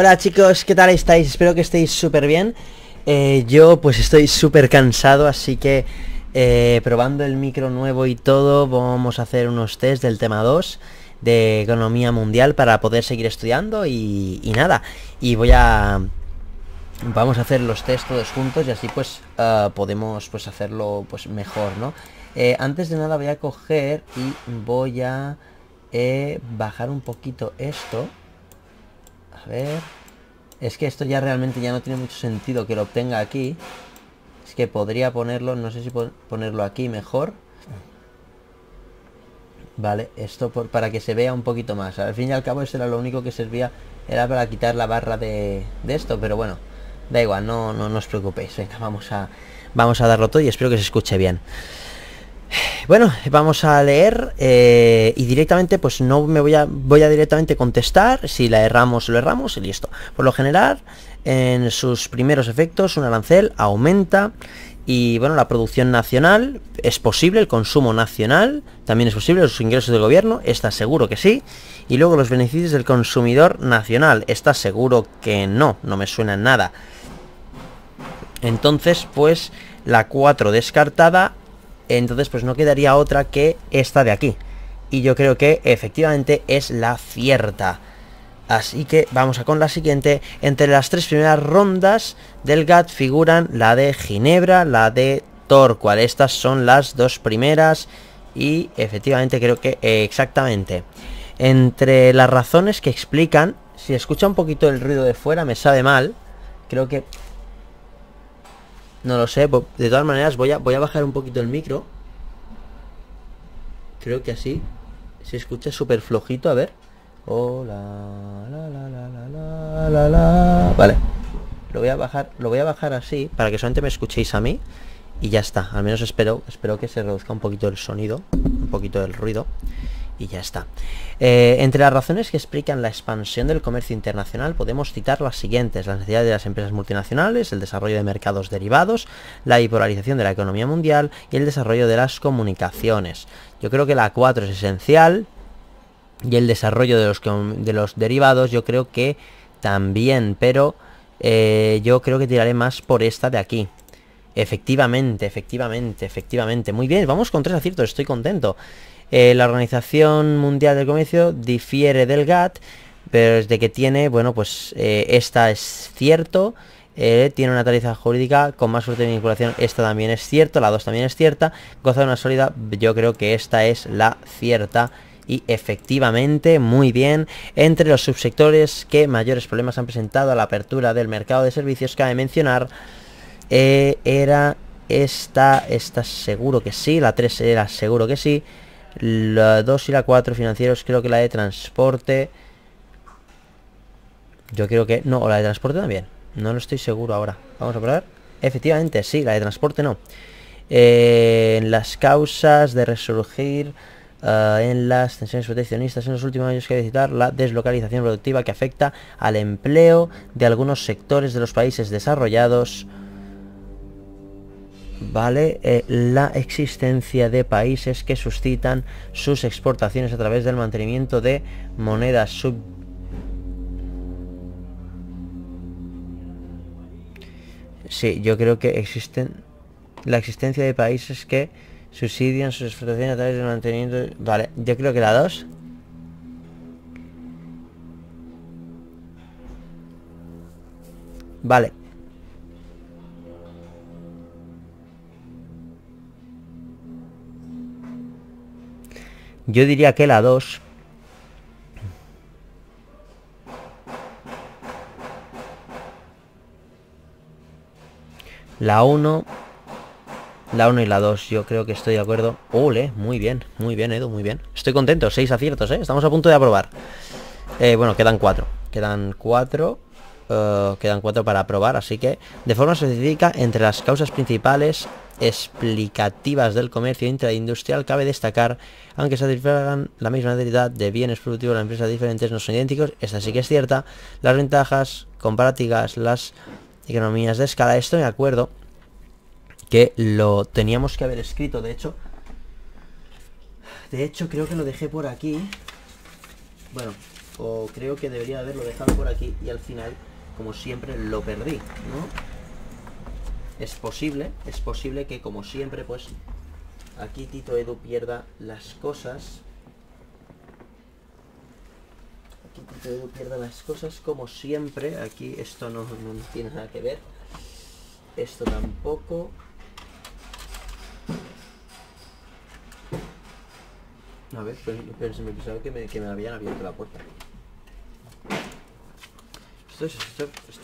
Hola chicos, ¿qué tal estáis? Espero que estéis súper bien. Yo pues estoy súper cansado, así que probando el micro nuevo y todo, vamos a hacer unos test del tema 2 de economía mundial para poder seguir estudiando y nada. Y vamos a hacer los test todos juntos y así pues podemos pues hacerlo pues mejor, ¿no? Antes de nada voy a coger y voy a bajar un poquito esto. A ver, es que esto ya realmente ya no tiene mucho sentido que lo obtenga aquí. Es que podría ponerlo, no sé si ponerlo aquí mejor. Vale, esto para que se vea un poquito más. Al fin y al cabo eso era lo único que servía, era para quitar la barra de esto, pero bueno, da igual, no os preocupéis. Venga, vamos a darlo todo y espero que se escuche bien. Bueno, vamos a leer y directamente pues no me voy a directamente contestar. Si la erramos, lo erramos y listo. Por lo general, en sus primeros efectos, un arancel aumenta y bueno, la producción nacional es posible, el consumo nacional también es posible, los ingresos del gobierno, está seguro que sí. Y luego los beneficios del consumidor nacional, está seguro que no me suena en nada. Entonces pues la 4 descartada. Entonces pues no quedaría otra que esta de aquí. Y yo creo que efectivamente es la cierta. Así que vamos a con la siguiente. Entre las tres primeras rondas del GATT figuran la de Ginebra, la de Torquay. Estas son las dos primeras. Y efectivamente creo que exactamente. Entre las razones que explican... Si escucha un poquito el ruido de fuera me sabe mal. Creo que... No lo sé, de todas maneras voy a bajar un poquito el micro. Creo que así se escucha súper flojito, a ver. Hola, la. Vale. Lo voy a bajar así para que solamente me escuchéis a mí y ya está. Al menos espero que se reduzca un poquito el sonido, un poquito el ruido. Y ya está. Entre las razones que explican la expansión del comercio internacional podemos citar las siguientes: las necesidades de las empresas multinacionales, el desarrollo de mercados derivados, la bipolarización de la economía mundial y el desarrollo de las comunicaciones. Yo creo que la 4 es esencial y el desarrollo de los derivados yo creo que también, pero yo creo que tiraré más por esta de aquí. Efectivamente. Muy bien, vamos con 3 aciertos, estoy contento. La Organización Mundial del Comercio difiere del GATT, pero desde que tiene, bueno, pues esta es cierto, tiene una tarifa jurídica con más fuerte vinculación, esta también es cierto, la 2 también es cierta, goza de una sólida, yo creo que esta es la cierta. Y efectivamente, muy bien, entre los subsectores que mayores problemas han presentado a la apertura del mercado de servicios, cabe mencionar, era esta seguro que sí, la 3 era seguro que sí. La 2 y la 4 financieros, creo que la de transporte. Yo creo que... No, o la de transporte también. No lo estoy seguro ahora. Vamos a probar. Efectivamente, sí, la de transporte no. Las causas de resurgir en las tensiones proteccionistas en los últimos años, que hay que citar la deslocalización productiva que afecta al empleo de algunos sectores de los países desarrollados. Vale, la existencia de países que suscitan sus exportaciones a través del mantenimiento de monedas Sí, yo creo que existen... La existencia de países que subsidian sus exportaciones a través del mantenimiento... Vale, yo creo que la 2... Vale. Yo diría que la 2. La 1. La 1 y la 2. Yo creo que estoy de acuerdo. ¡Ole! Muy bien, Edu, muy bien. Estoy contento. 6 aciertos, ¿eh? Estamos a punto de aprobar. Bueno, quedan 4. Quedan 4. Quedan 4 para aprobar. Así que, de forma específica, entre las causas principales... explicativas del comercio intraindustrial cabe destacar, aunque satisfagan la misma necesidad de bienes productivos de las empresas diferentes, no son idénticos, esta sí que es cierta, las ventajas comparativas, las economías de escala, estoy de acuerdo que lo teníamos que haber escrito, de hecho creo que lo dejé por aquí, bueno, o creo que debería haberlo dejado por aquí y al final, como siempre, lo perdí, ¿no? Es posible que, como siempre, pues aquí Tito Edu pierda las cosas. Aquí Tito Edu pierda las cosas, como siempre. Aquí esto no tiene nada que ver. Esto tampoco. A ver, pero se me pensaba que me habían abierto la puerta. Estos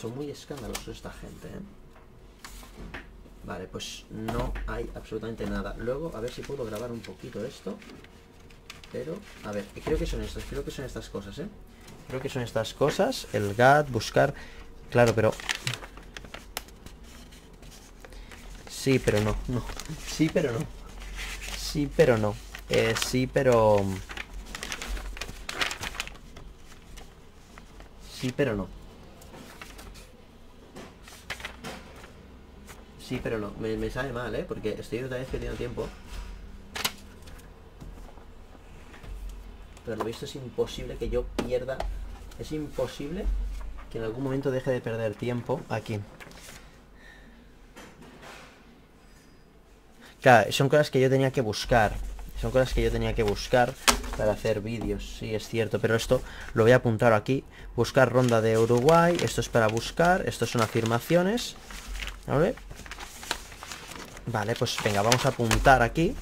son muy escandalosos, esta gente, ¿eh? Vale, pues no hay absolutamente nada. Luego, a ver si puedo grabar un poquito esto. Pero, a ver, creo que son estas cosas, ¿eh? Creo que son estas cosas. El GATT, buscar... Claro, pero... Sí, pero no, no. Sí, pero no. Sí, pero no. Sí, pero... Sí, pero no. Sí, pero no. Me sale mal, ¿eh? Porque estoy otra vez perdiendo tiempo. Pero lo visto es imposible que yo pierda. Es imposible que en algún momento deje de perder tiempo aquí. Claro, son cosas que yo tenía que buscar. Son cosas que yo tenía que buscar para hacer vídeos, sí, es cierto. Pero esto lo voy a apuntar aquí. Buscar ronda de Uruguay. Esto es para buscar. Estos son afirmaciones. ¿Vale? Vale, pues venga, vamos a apuntar aquí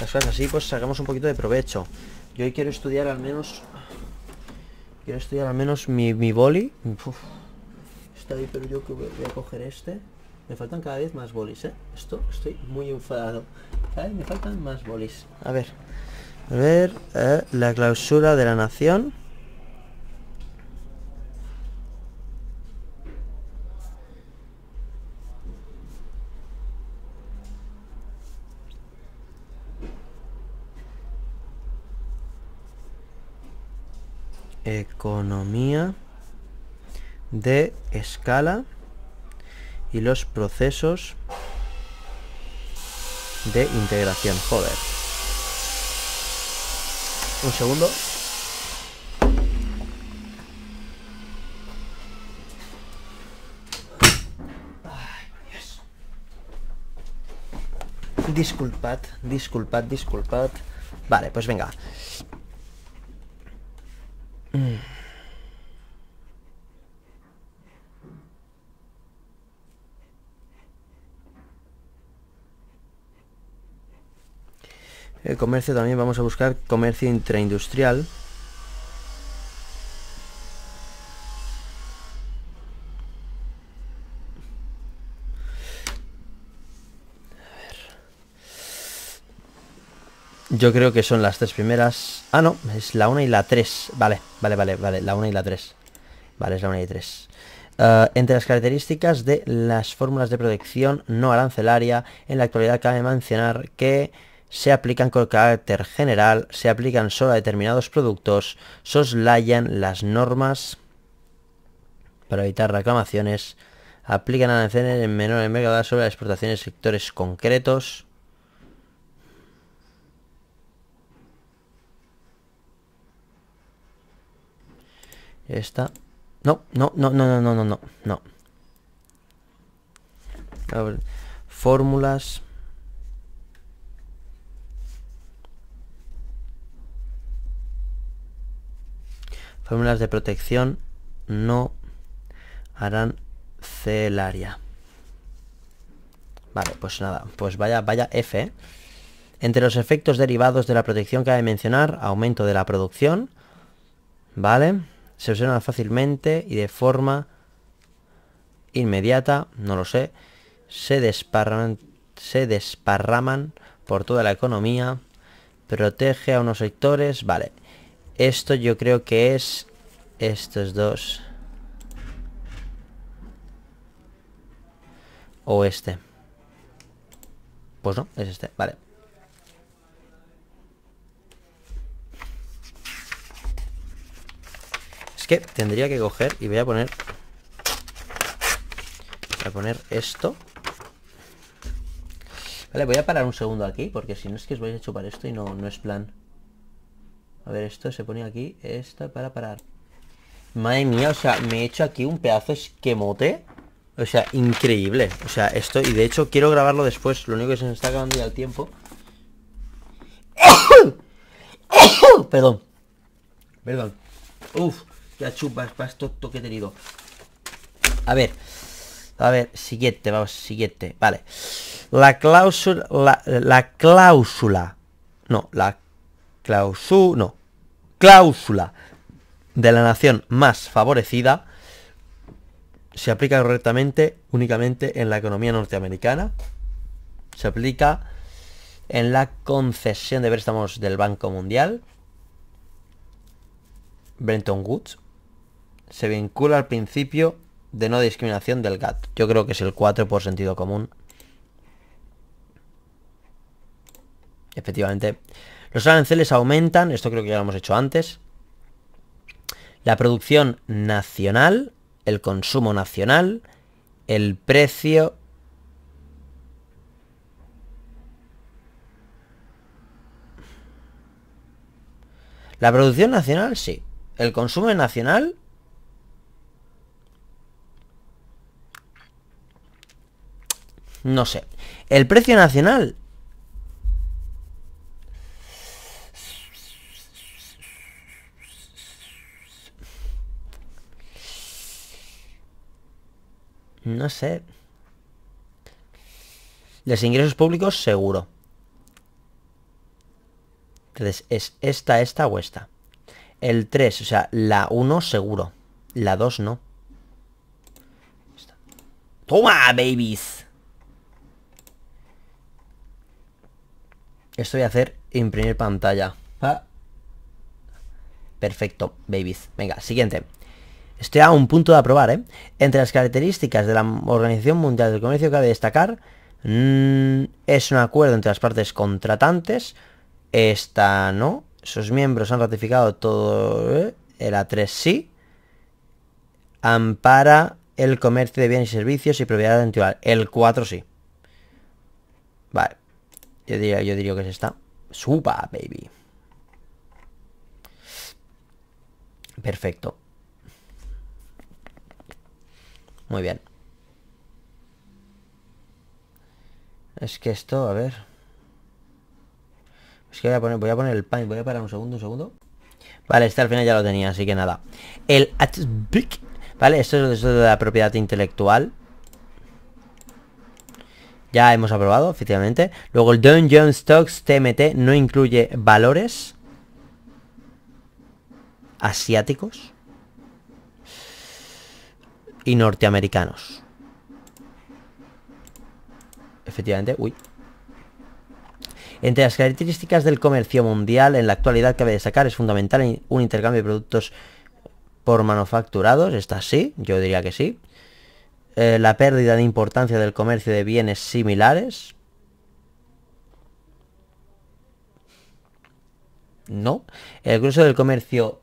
las cosas así, pues sacamos un poquito de provecho. Yo hoy quiero estudiar al menos... Quiero estudiar al menos mi boli. Uf. Está ahí, pero yo voy a coger este. Me faltan cada vez más bolis, ¿eh? Esto, estoy muy enfadado. Cada vez me faltan más bolis. A ver, la clausura de la nación. Economía de escala y los procesos de integración. Joder. Un segundo. Ay, Dios. Disculpad, disculpad, disculpad. Vale, pues venga. El comercio también, vamos a buscar comercio intraindustrial. A ver. Yo creo que son las tres primeras. Ah, no, es la 1 y la 3. Vale, vale, vale, vale, la 1 y la 3. Vale, es la 1 y 3. Entre las características de las fórmulas de protección no arancelaria, en la actualidad cabe mencionar que se aplican con carácter general, se aplican solo a determinados productos, soslayan las normas para evitar reclamaciones, aplican aranceles en menor envergadura sobre las exportaciones de sectores concretos. Esta... No, no, no, no, no, no, no, no, no. Fórmulas... Fórmulas de protección no arancelaria. Vale, pues nada, pues vaya, vaya F, ¿eh? Entre los efectos derivados de la protección cabe mencionar aumento de la producción. Vale, se observan fácilmente y de forma inmediata, no lo sé. Se desparraman por toda la economía. Protege a unos sectores, vale. Esto yo creo que es estos dos. O este. Pues no, es este, vale. Es que tendría que coger y voy a poner... Voy a poner esto. Vale, voy a parar un segundo aquí porque si no es que os vais a chupar esto y no es plan... A ver, esto se pone aquí, esta para parar. Madre mía, o sea, me he hecho aquí un pedazo de esquemote. O sea, increíble. O sea, esto, y de hecho quiero grabarlo después. Lo único que se nos está acabando ya el tiempo. Perdón. Perdón. Uf, ya chupas, pasto toque tenido. A ver, siguiente, vamos, siguiente. Vale. La cláusula. Cláusula de la nación más favorecida se aplica correctamente únicamente en la economía norteamericana. Se aplica en la concesión de préstamos del Banco Mundial. Bretton Woods. Se vincula al principio de no discriminación del GATT. Yo creo que es el 4 por sentido común. Efectivamente. Los aranceles aumentan. Esto creo que ya lo hemos hecho antes. La producción nacional, el consumo nacional, el precio... La producción nacional, sí. El consumo nacional... No sé. El precio nacional... No sé. Los ingresos públicos, seguro. Entonces, es esta o esta. El 3, o sea, la 1 seguro. La 2 no. ¡Toma, babies! Esto voy a hacer imprimir pantalla. Ah. Perfecto, babies. Venga, siguiente. Estoy a un punto de aprobar, ¿eh? Entre las características de la Organización Mundial del Comercio cabe destacar... es un acuerdo entre las partes contratantes. Esta no. Sus miembros han ratificado todo... El A3 sí. Ampara el comercio de bienes y servicios y propiedad intelectual. El 4 sí. Vale. Yo diría que es esta. Supa, baby. Perfecto. Muy bien. Es que esto, a ver. Es que voy a poner el paint. Voy a parar un segundo. Vale, este al final ya lo tenía, así que nada. El ATBIC. Vale, esto es de la propiedad intelectual. Ya hemos aprobado, efectivamente. Luego el Dow Jones Stocks TMT no incluye valores asiáticos y norteamericanos. Efectivamente, uy. Entre las características del comercio mundial en la actualidad cabe destacar, es fundamental un intercambio de productos por manufacturados. Esta sí, yo diría que sí. La pérdida de importancia del comercio de bienes similares. No. El grueso del comercio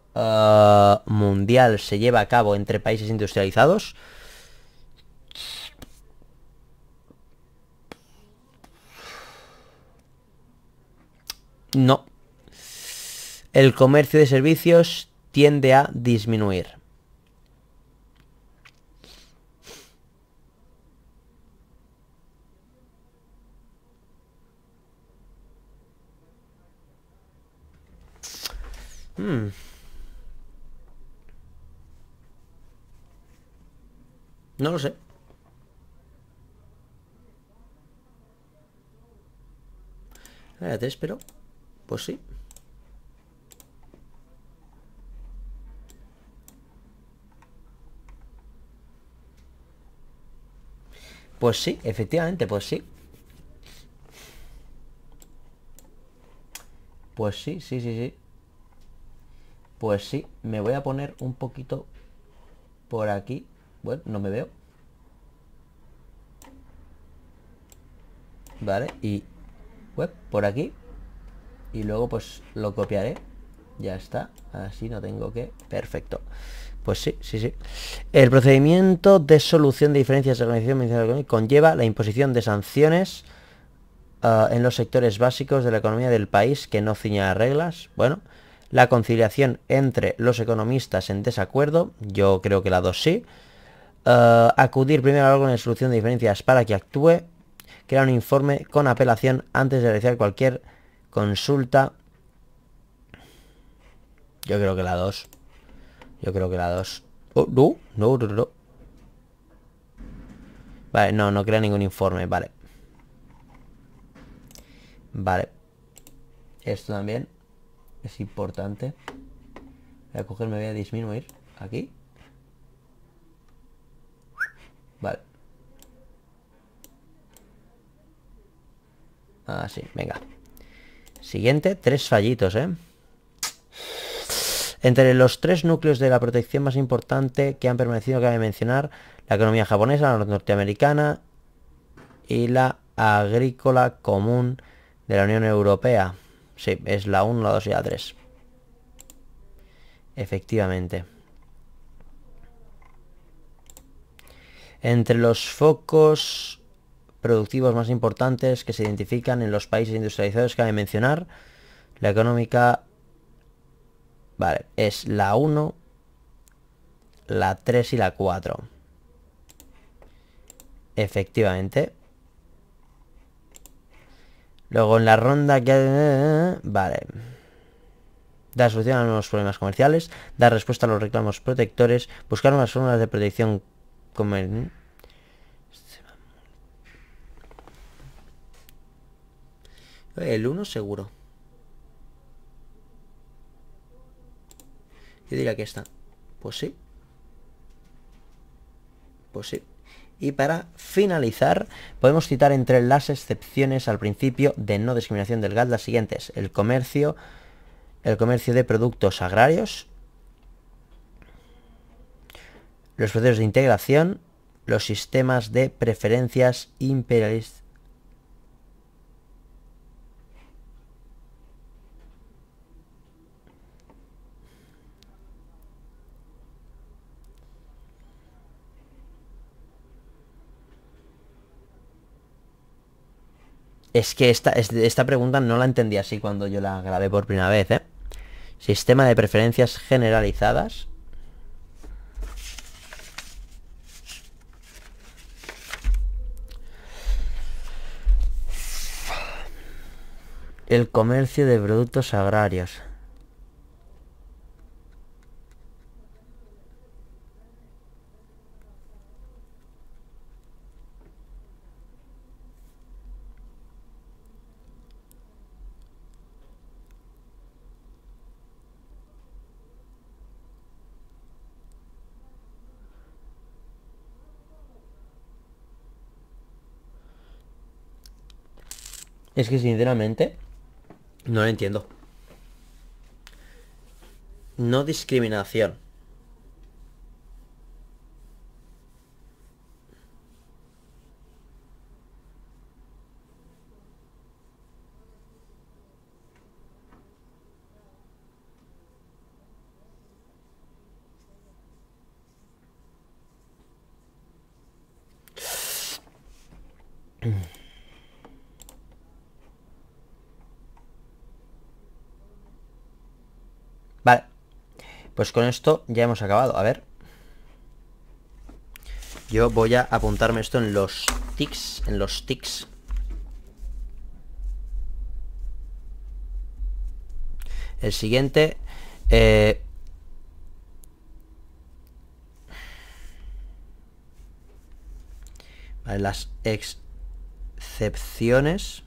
mundial se lleva a cabo entre países industrializados. No. El comercio de servicios tiende a disminuir. No lo sé. Ahora te espero. Pues sí. Pues sí, efectivamente, pues sí. Pues sí, sí. Pues sí, me voy a poner un poquito por aquí. Bueno, no me veo. Vale, y pues, por aquí. Y luego pues lo copiaré. Ya está, así no tengo que... Perfecto. Pues sí. El procedimiento de solución de diferencias de organización conlleva la imposición de sanciones en los sectores básicos de la economía del país que no ciña las reglas. Bueno... la conciliación entre los economistas en desacuerdo, yo creo que la 2 sí, acudir primero a algo en la solución de diferencias para que actúe, crear un informe con apelación antes de realizar cualquier consulta, yo creo que la 2, yo creo que la 2, no, vale, no crea ningún informe, vale, vale, esto también es importante. Voy a coger, me voy a disminuir aquí. Vale. Así, venga. Siguiente, 3 fallitos, ¿eh? Entre los 3 núcleos de la protección más importante que han permanecido, cabe mencionar la economía japonesa, la norteamericana y la agrícola común de la Unión Europea. Sí, es la 1, la 2 y la 3. Efectivamente. Entre los focos productivos más importantes que se identifican en los países industrializados, cabe mencionar la económica... Vale, es la 1, la 3 y la 4. Efectivamente. Luego en la ronda que... Vale. Dar solución a los problemas comerciales, dar respuesta a los reclamos protectores, buscar unas fórmulas de protección comercial. El 1 seguro. Yo diría que esta. Pues sí. Pues sí. Y para finalizar, podemos citar entre las excepciones al principio de no discriminación del GATT las siguientes. El comercio de productos agrarios, los procesos de integración, los sistemas de preferencias imperialistas. Es que esta pregunta no la entendí así cuando yo la grabé por primera vez, ¿eh? Sistema de preferencias generalizadas. El comercio de productos agrarios. Es que sinceramente no lo entiendo. No discriminación. Vale, pues con esto ya hemos acabado. A ver, yo voy a apuntarme esto en los tics, El siguiente, vale, las excepciones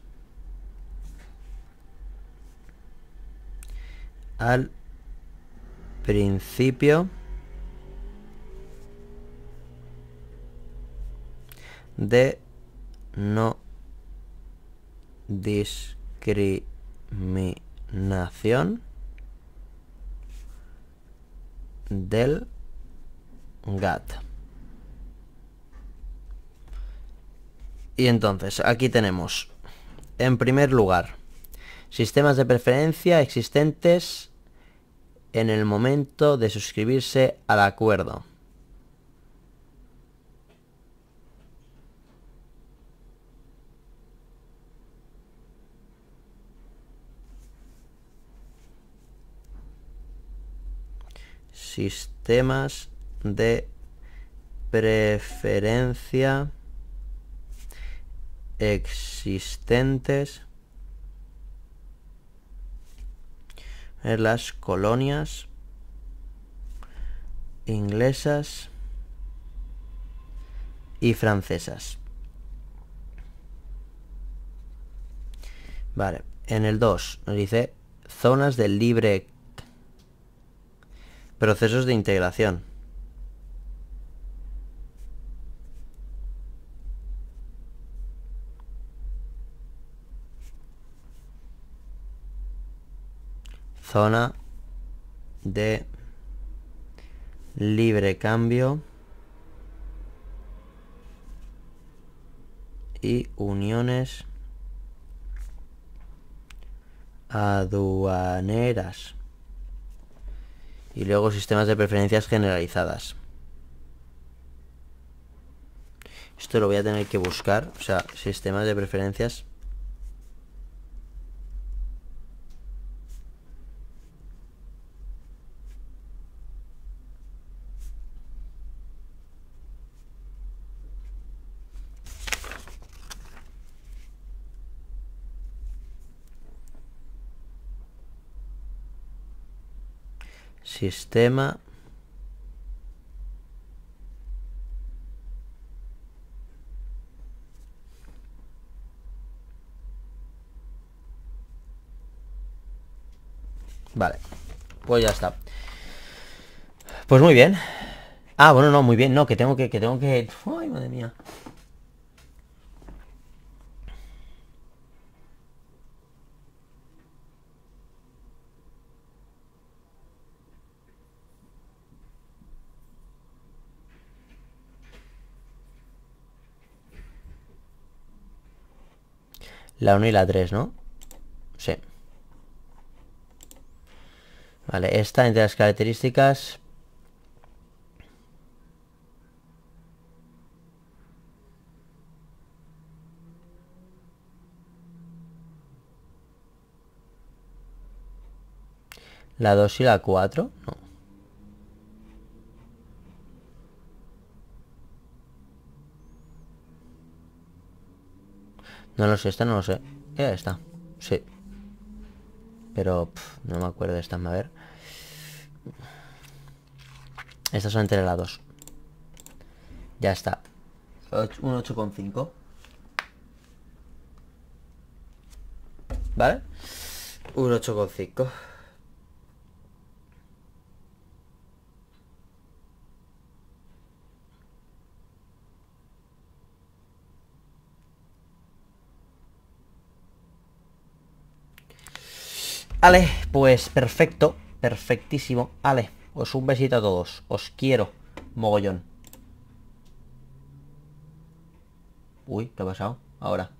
al principio de no discriminación del GATT. Y entonces, aquí tenemos, en primer lugar, sistemas de preferencia existentes en el momento de suscribirse al acuerdo. sistemas de preferencia existentes en las colonias inglesas y francesas. Vale, en el 2 nos dice zonas de libre procesos de integración. Zona de libre cambio y uniones aduaneras. Y luego sistemas de preferencias generalizadas. Esto lo voy a tener que buscar. O sea, sistemas de preferencias. Sistema Vale, pues ya está. Pues muy bien. Ah, bueno, no, muy bien, no, que tengo que... ¡Ay, madre mía! La 1 y la 3, ¿no? Sí. Vale, esta entre las características... La 2 y la 4, no. No lo sé, esta no lo sé. Esta, sí. Pero no me acuerdo de esta, a ver. Estas son entre las dos. Ya está. Un 8,5. ¿Vale? Un 8,5. Vale, pues perfecto, perfectísimo. Vale, pues un besito a todos. Os quiero, mogollón. Uy, ¿qué ha pasado? Ahora.